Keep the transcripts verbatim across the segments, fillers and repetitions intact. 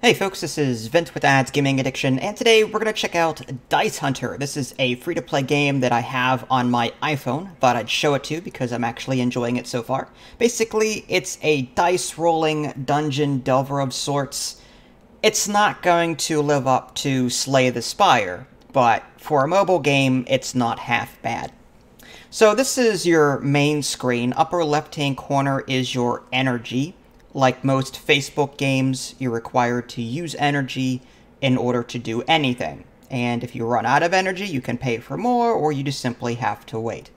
Hey folks, this is Vince with Dad's Gaming Addiction, and today we're going to check out Dice Hunter. This is a free-to-play game that I have on my iPhone. Thought I'd show it to you because I'm actually enjoying it so far. Basically, it's a dice-rolling dungeon delver of sorts. It's not going to live up to Slay the Spire, but for a mobile game, it's not half bad. So this is your main screen. Upper left-hand corner is your energy. Like most Facebook games, you're required to use energy in order to do anything. And if you run out of energy, you can pay for more, or you just simply have to wait.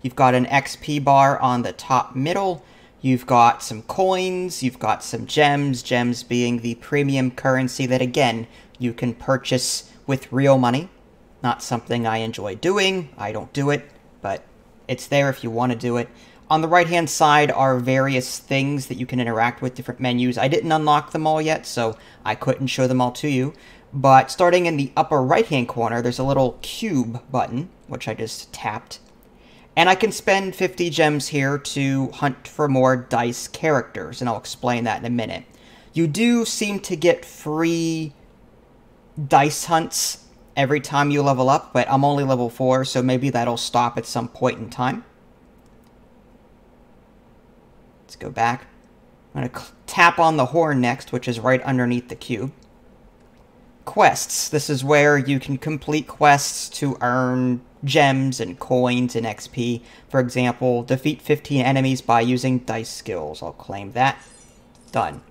You've got an X P bar on the top middle. You've got some coins. You've got some gems, gems being the premium currency that, again, you can purchase with real money. Not something I enjoy doing. I don't do it, but it's there if you want to do it. On the right-hand side are various things that you can interact with, different menus. I didn't unlock them all yet, so I couldn't show them all to you. But starting in the upper right-hand corner, there's a little cube button, which I just tapped. And I can spend fifty gems here to hunt for more dice characters, and I'll explain that in a minute. You do seem to get free dice hunts every time you level up, but I'm only level four, so maybe that'll stop at some point in time. Let's go back. I'm going to tap on the horn next, which is right underneath the cube. Quests. This is where you can complete quests to earn gems and coins and X P. For example, defeat fifteen enemies by using dice skills. I'll claim that. Done.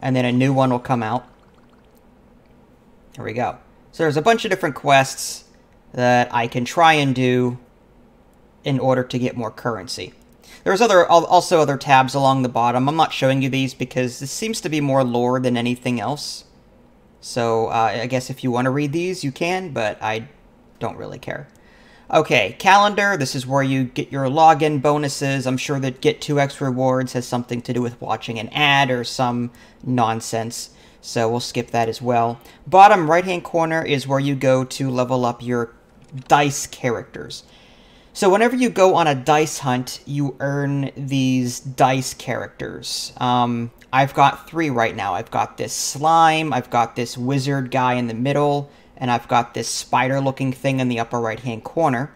And then a new one will come out. There we go. So there's a bunch of different quests that I can try and do in order to get more currency. There's other, also other tabs along the bottom. I'm not showing you these because this seems to be more lore than anything else. So uh, I guess if you want to read these, you can, but I don't really care. Okay, calendar. This is where you get your login bonuses. I'm sure that get two X rewards has something to do with watching an ad or some nonsense. So we'll skip that as well. Bottom right-hand corner is where you go to level up your dice characters. So whenever you go on a dice hunt, you earn these dice characters. Um, I've got three right now. I've got this slime, I've got this wizard guy in the middle, and I've got this spider-looking thing in the upper right-hand corner.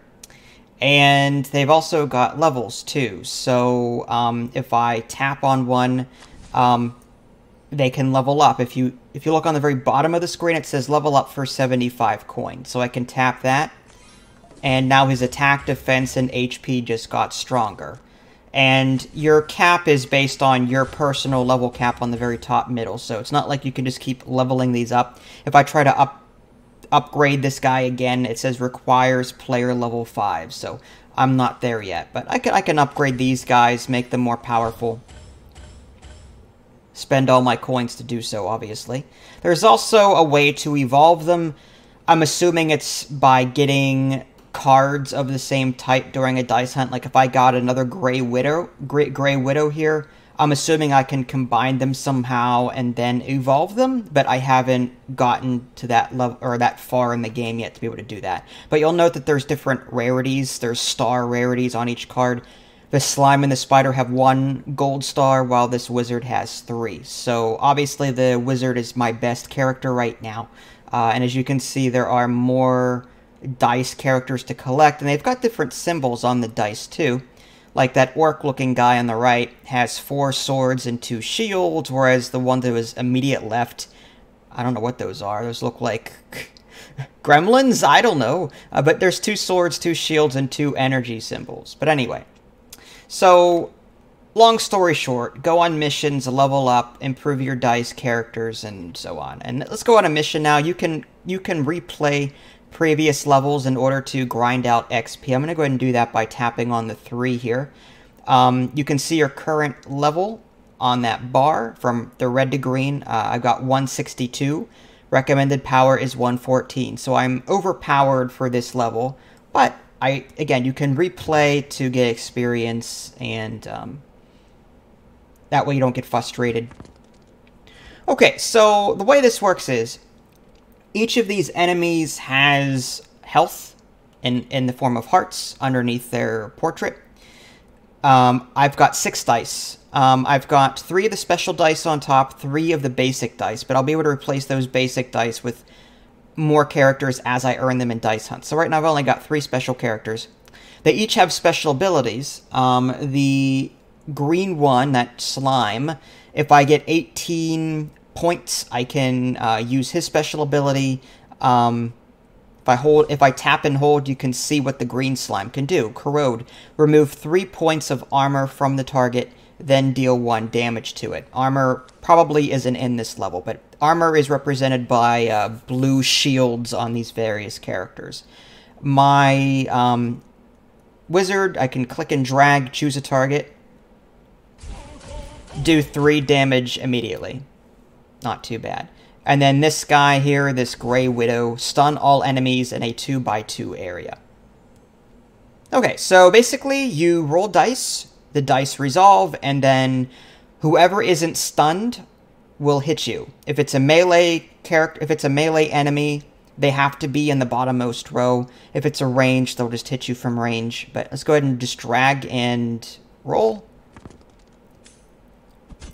And they've also got levels, too. So um, if I tap on one, um, they can level up. If you, if you look on the very bottom of the screen, it says level up for seventy-five coins. So I can tap that. And now his attack, defense, and H P just got stronger. And your cap is based on your personal level cap on the very top middle, so it's not like you can just keep leveling these up. If I try to up upgrade this guy again, it says requires player level five, so I'm not there yet. But I can, I can upgrade these guys, make them more powerful. Spend all my coins to do so, obviously. There's also a way to evolve them. I'm assuming it's by getting cards of the same type during a dice hunt. Like if I got another Grey Widow, Grey, Grey Widow here, I'm assuming I can combine them somehow and then evolve them, but I haven't gotten to that level or that far in the game yet to be able to do that. But you'll note that there's different rarities. There's star rarities on each card. The slime and the spider have one gold star, while this wizard has three. So obviously the wizard is my best character right now. Uh, and as you can see, there are more dice characters to collect, and they've got different symbols on the dice too. Like that orc looking guy on the right has four swords and two shields, whereas the one that was immediate left, I don't know what those are. Those look like gremlins? I don't know. Uh, but there's two swords, two shields, and two energy symbols. But anyway, so long story short, go on missions, level up, improve your dice characters, and so on. And let's go on a mission now. You can, you can replay previous levels in order to grind out X P. I'm going to go ahead and do that by tapping on the three here. Um, you can see your current level on that bar from the red to green. Uh, I've got one sixty-two. Recommended power is one fourteen. So I'm overpowered for this level. But I, again, you can replay to get experience, and um, that way you don't get frustrated. Okay, so the way this works is each of these enemies has health in, in the form of hearts underneath their portrait. Um, I've got six dice. Um, I've got three of the special dice on top, three of the basic dice, but I'll be able to replace those basic dice with more characters as I earn them in Dice Hunt. So right now I've only got three special characters. They each have special abilities. Um, the green one, that slime, if I get eighteen points, I can uh, use his special ability. Um, if I hold, if I tap and hold, you can see what the green slime can do. Corrode. Remove three points of armor from the target, then deal one damage to it. Armor probably isn't in this level, but armor is represented by uh, blue shields on these various characters. My um, wizard, I can click and drag, choose a target, do three damage immediately. Not too bad. And then this guy here, this Grey Widow, stun all enemies in a two by two area. Okay, so basically you roll dice, the dice resolve, and then whoever isn't stunned will hit you. If it's a melee character, if it's a melee enemy, they have to be in the bottommost row. If it's a range, they'll just hit you from range. But let's go ahead and just drag and roll.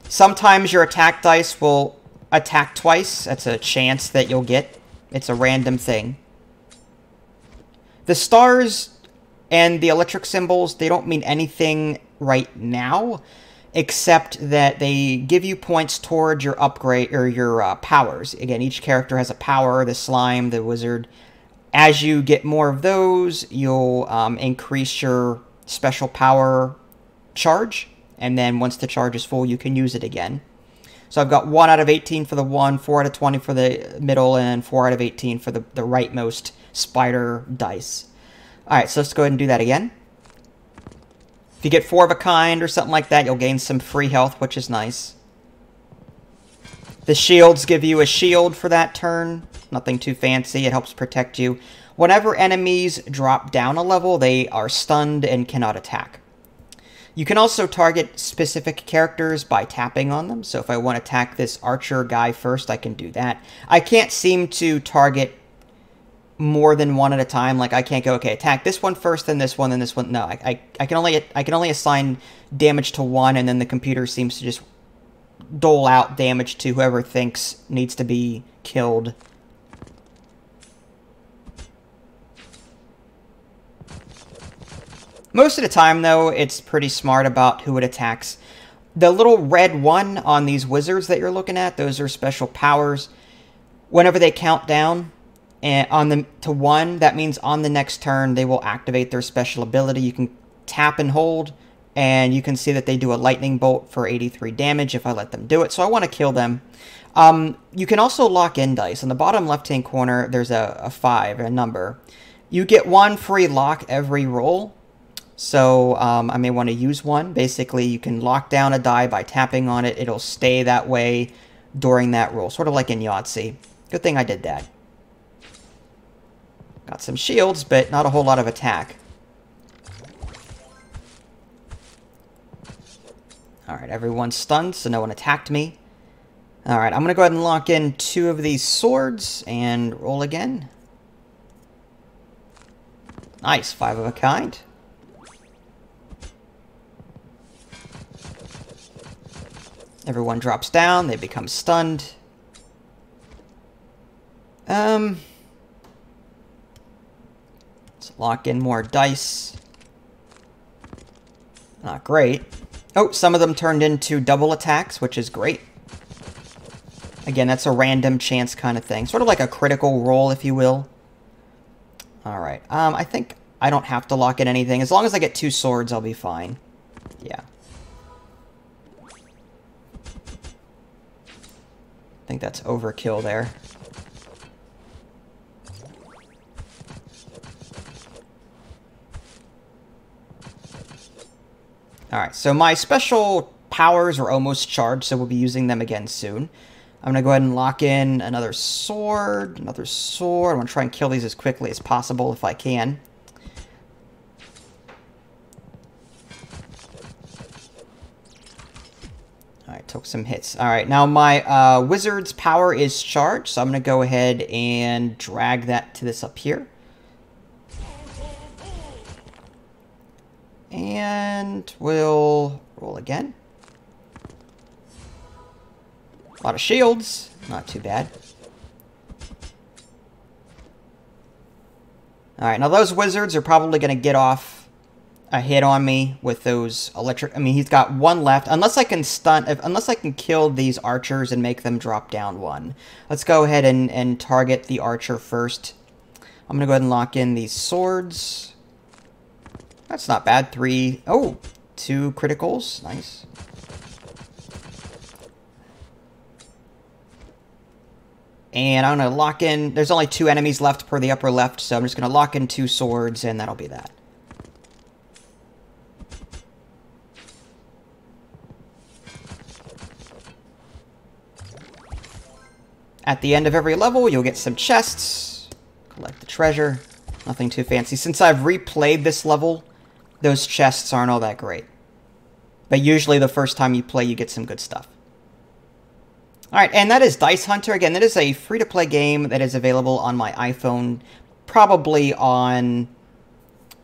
Sometimes your attack dice will attack twice. That's a chance that you'll get. It's a random thing. The stars and the electric symbols, they don't mean anything right now, except that they give you points toward your upgrade or your uh, powers. Again, each character has a power, the slime, the wizard. As you get more of those, you'll um, increase your special power charge, and then once the charge is full, you can use it again. So I've got one out of eighteen for the one, four out of twenty for the middle, and four out of eighteen for the, the rightmost spider dice. All right, so let's go ahead and do that again. If you get four of a kind or something like that, you'll gain some free health, which is nice. The shields give you a shield for that turn. Nothing too fancy. It helps protect you. Whenever enemies drop down a level, they are stunned and cannot attack. You can also target specific characters by tapping on them. So if I want to attack this archer guy first, I can do that. I can't seem to target more than one at a time. Like I can't go, okay, attack this one first, then this one, then this one. No, I, I, I can only I can only assign damage to one, and then the computer seems to just dole out damage to whoever thinks needs to be killed. Most of the time, though, it's pretty smart about who it attacks. The little red one on these wizards that you're looking at, those are special powers. Whenever they count down and on the to one, that means on the next turn they will activate their special ability. You can tap and hold, and you can see that they do a lightning bolt for eighty-three damage if I let them do it. So I want to kill them. Um, you can also lock in dice. On the bottom left-hand corner, there's a, a five, a number. You get one free lock every roll. So um, I may want to use one. Basically, you can lock down a die by tapping on it. It'll stay that way during that roll, sort of like in Yahtzee. Good thing I did that. Got some shields, but not a whole lot of attack. Alright, everyone's stunned, so no one attacked me. Alright, I'm going to go ahead and lock in two of these swords and roll again. Nice, five of a kind. Everyone drops down, they become stunned. Um... Lock in more dice. Not great. Oh, some of them turned into double attacks, which is great. Again, that's a random chance kind of thing. Sort of like a critical roll, if you will. Alright, um, I think I don't have to lock in anything. As long as I get two swords, I'll be fine. Yeah. I think that's overkill there. Alright, so my special powers are almost charged, so we'll be using them again soon. I'm going to go ahead and lock in another sword, another sword. I'm going to try and kill these as quickly as possible if I can. Alright, took some hits. Alright, now my uh, wizard's power is charged, so I'm going to go ahead and drag that to this up here. And we'll roll again. A lot of shields. Not too bad. Alright, now those wizards are probably going to get off a hit on me with those electric... I mean, he's got one left. Unless I can stun... If, unless I can kill these archers and make them drop down one. Let's go ahead and, and target the archer first. I'm going to go ahead and lock in these swords. That's not bad. Three... Oh, two criticals. Nice. And I'm going to lock in... There's only two enemies left per the upper left, so I'm just going to lock in two swords, and that'll be that. At the end of every level, you'll get some chests. Collect the treasure. Nothing too fancy. Since I've replayed this level, those chests aren't all that great. But usually the first time you play, you get some good stuff. Alright, and that is Dice Hunter. Again, that is a free-to-play game that is available on my iPhone, probably on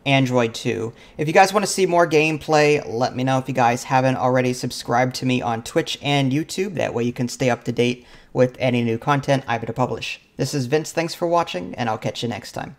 Android too. If you guys want to see more gameplay, let me know. If you guys haven't already, subscribe to me on Twitch and YouTube. That way you can stay up to date with any new content I'm going to publish. This is Vince, thanks for watching, and I'll catch you next time.